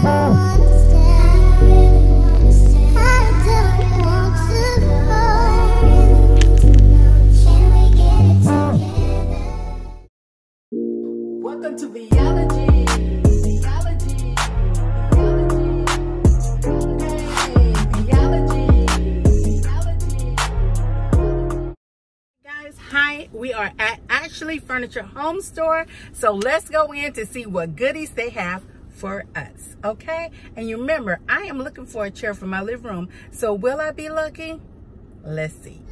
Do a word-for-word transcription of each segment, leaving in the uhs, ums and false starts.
Welcome to Veeology. Veeology. Veeology. Veeology. Veeology. Guys, hi. We are at Ashley Furniture Home Store. So let's go in to see what goodies they have for us. Okay? And you remember, I am looking for a chair for my living room. So will I be lucky? Let's see.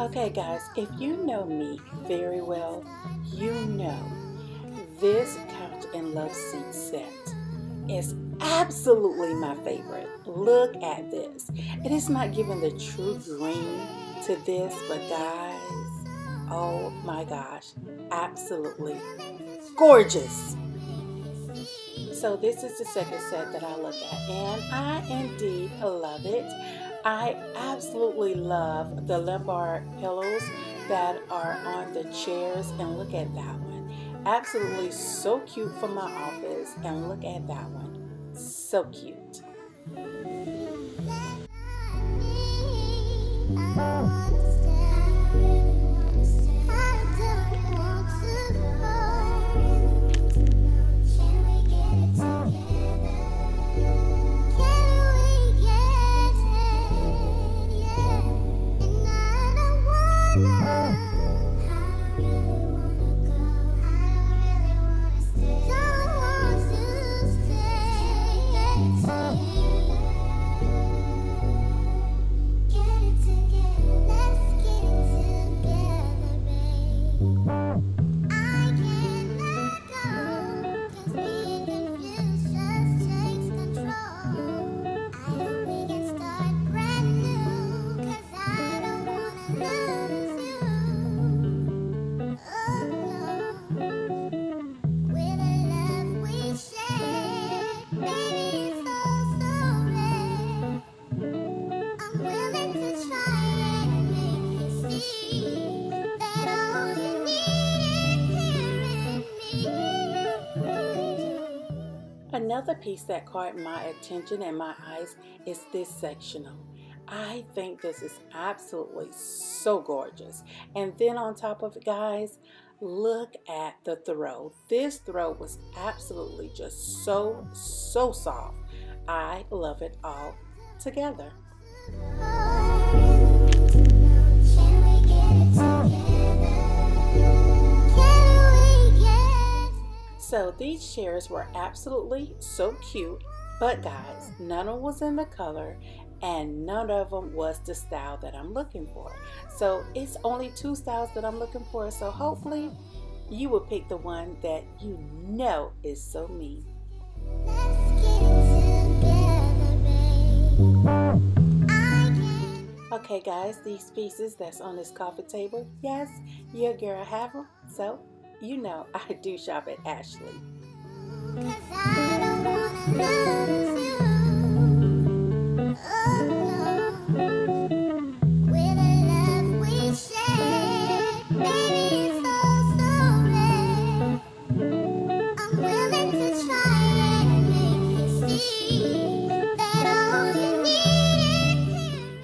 Okay guys, if you know me very well, you know this couch and love seat set is absolutely my favorite. Look at this. It is not giving the true green to this, but guys, oh my gosh, absolutely gorgeous. So this is the second set that I look at, and I indeed love it. I absolutely love the lumbar pillows that are on the chairs, and look at that one. Absolutely so cute for my office, and look at that one. So cute. Another piece that caught my attention and my eyes is this sectional. I think this is absolutely so gorgeous. And then on top of it, guys, look at the throw. This throw was absolutely just so, so soft. I love it all together. So these chairs were absolutely so cute, but guys, none of them was in the color and none of them was the style that I'm looking for. So it's only two styles that I'm looking for, so hopefully you will pick the one that you know is so me. Okay guys, these pieces that's on this coffee table, yes, your girl have them, so you know I do shop at Ashley.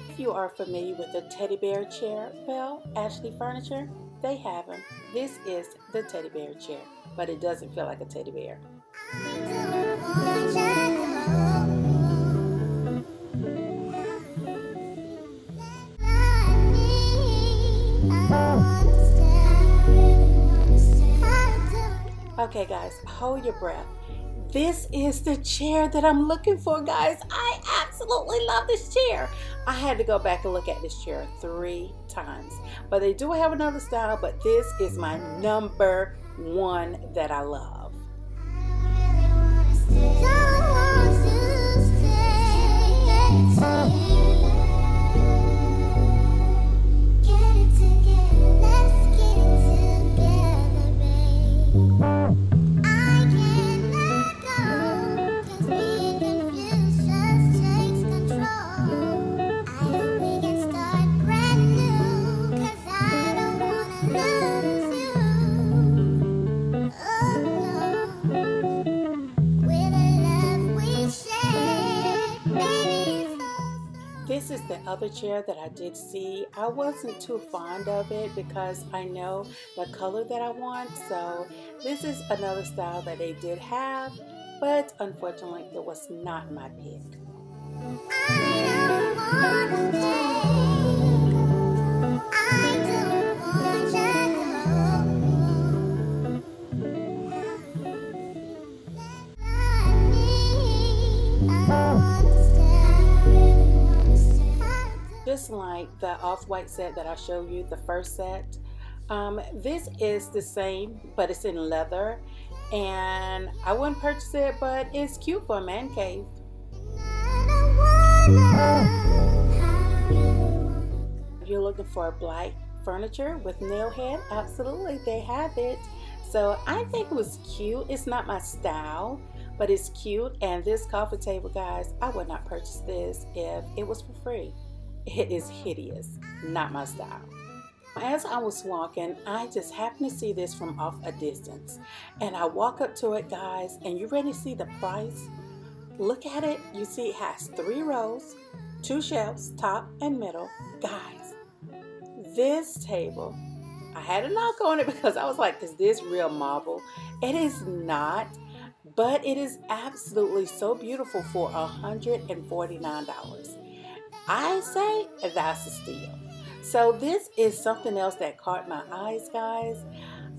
If you are familiar with the teddy bear chair, well, Ashley Furniture, they have them. This is the teddy bear chair, but it doesn't feel like a teddy bear. Okay guys, hold your breath. This is the chair that I'm looking for, guys. I absolutely love this chair. I had to go back and look at this chair three times. But they do have another style, but this is my number one that I love. This is the other chair that I did see. I wasn't too fond of it because I know the color that I want. So this is another style that they did have, but unfortunately it was not my pick. I don't wanna Just like the off-white set that I showed you, the first set, um, this is the same, but it's in leather, and I wouldn't purchase it, but it's cute for a man cave. If you're looking for black furniture with nail head, absolutely they have it. So I think it was cute. It's not my style, but it's cute. And this coffee table, guys, I would not purchase this if it was for free. It is hideous, not my style. As I was walking, I just happened to see this from off a distance. And I walk up to it, guys, and you ready to see the price? Look at it. You see it has three rows, two shelves, top and middle. Guys, this table, I had a knock on it because I was like, is this real marble? It is not, but it is absolutely so beautiful for one hundred forty-nine dollars. I say that's a steal. So this is something else that caught my eyes, guys.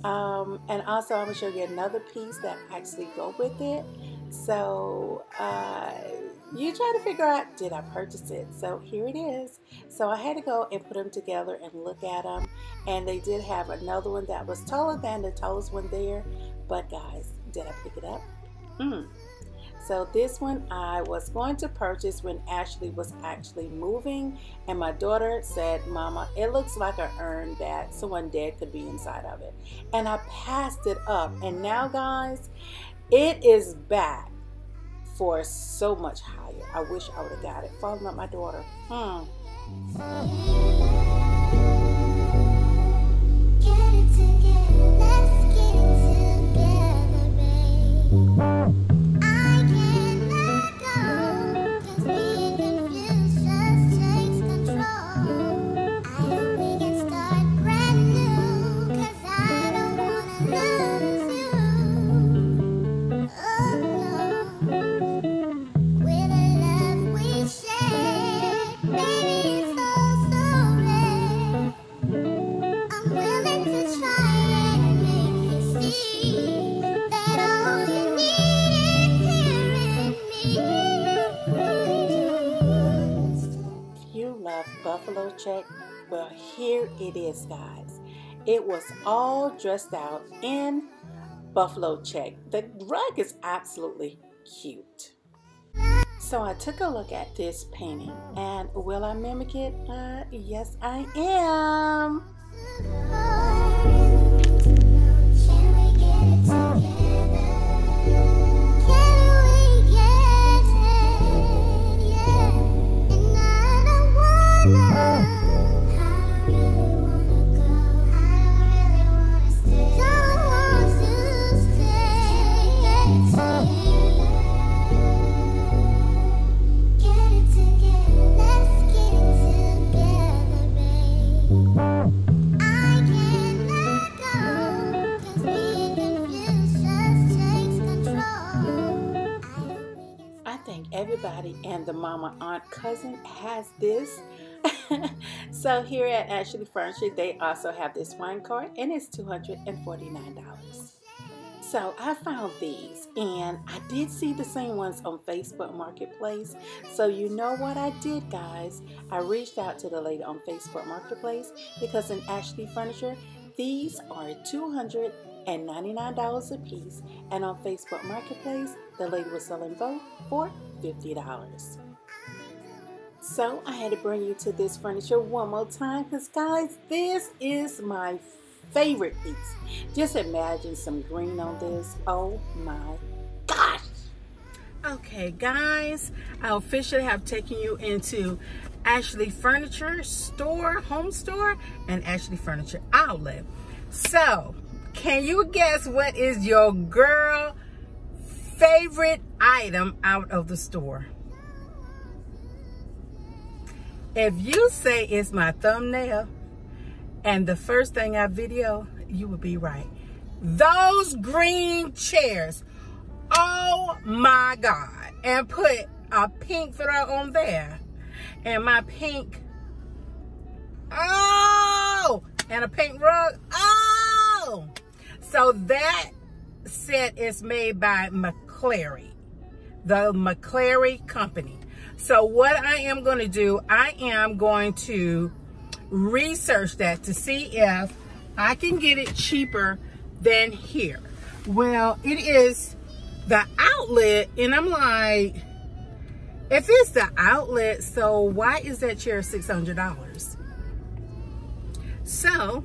Um, and also I'm gonna show you another piece that actually go with it. So uh, you try to figure out, did I purchase it? So here it is. So I had to go and put them together and look at them. And they did have another one that was taller than the tallest one there. But guys, did I pick it up? Hmm. So this one I was going to purchase when Ashley was actually moving, and my daughter said, Mama, it looks like an urn that someone dead could be inside of it. And I passed it up, and now guys, it is back for so much higher. I wish I would have got it. Following up my daughter. Hmm. Buffalo check. Well, here it is, guys. It was all dressed out in buffalo check. The rug is absolutely cute. So I took a look at this painting, and will I mimic it? Uh, yes, I am. Everybody and the mama, aunt, cousin has this. So here at Ashley Furniture, they also have this wine card, and it's two hundred forty-nine dollars. So I found these, and I did see the same ones on Facebook Marketplace. So you know what I did, guys? I reached out to the lady on Facebook Marketplace because in Ashley Furniture, these are two hundred ninety-nine dollars a piece, and on Facebook Marketplace, the lady was selling both for fifty dollars. So I had to bring you to this furniture one more time because, guys, this is my favorite piece. Just imagine some green on this. Oh my gosh. Okay, guys, I officially have taken you into Ashley Furniture Store, Home Store, and Ashley Furniture Outlet. So can you guess what is your girl favorite item out of the store? If you say it's my thumbnail and the first thing I video, you would be right. Those green chairs. Oh my God. And put a pink throw on there. And my pink. Oh! And a pink rug. Oh! So that set is made by McClary. The McClary Company. So what I am going to do, I am going to research that to see if I can get it cheaper than here. Well, it is the outlet, and I'm like, if it's the outlet, so why is that chair six hundred dollars? So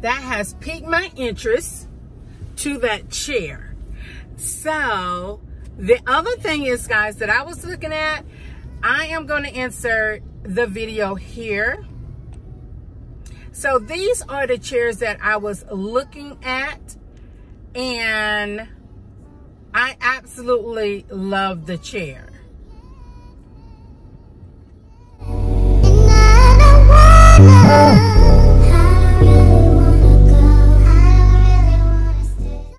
that has piqued my interest to that chair. So the other thing is, guys, that I was looking at, I am going to insert the video here. So these are the chairs that I was looking at, and I absolutely love the chair.